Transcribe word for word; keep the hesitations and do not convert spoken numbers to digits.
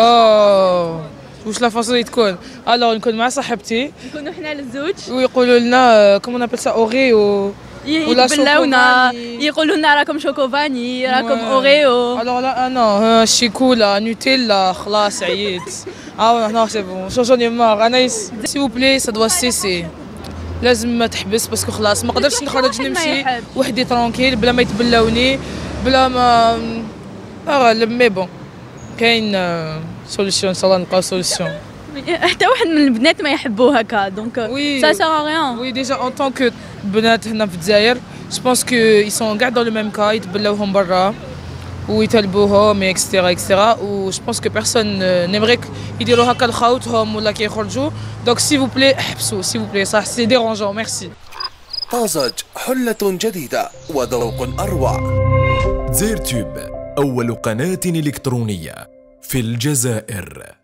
اوه واش لا فاصون يتكون الوغ نكون مع صاحبتي نكونوا حنا للزوج ويقولوا لنا كومون نابل سا اوريو ولا يبلاونا يقولوا لنا راكم شوكوفاني راكم اوريو الوغ لا انا شيكولا نوتيلا خلاص عييت اه هنا سي بون شوني مار انايس سي بو بلي سا دوا سيسي لازم ما تحبس باسكو خلاص ما نقدرش نخرج نمشي وحدي ترونكيل بلا ما يتبلاوني بلا ما اه مي بون كاين سوليسيون ان شاء الله نلقاو سوليسيون حتى واحد من البنات ما يحبوه هكا دونك سا سا ريان وي ديجا اون طون كو بنات هنا في الجزائر جو بونس كو اي سون كاع دون لو ميم كا يتبلاوهم برا ويتلبوهم اكسترا اكسترا و جو بونس كو بيرسون نيمريك يديروا هكا لخاوتهم ولا كيخرجوا دونك سي فو بلي احبسوا سي فو بلي صح سي ديرونجون ميرسي. طازج حلة جديدة وذوق أروع. دزير توب أول قناة إلكترونية في الجزائر.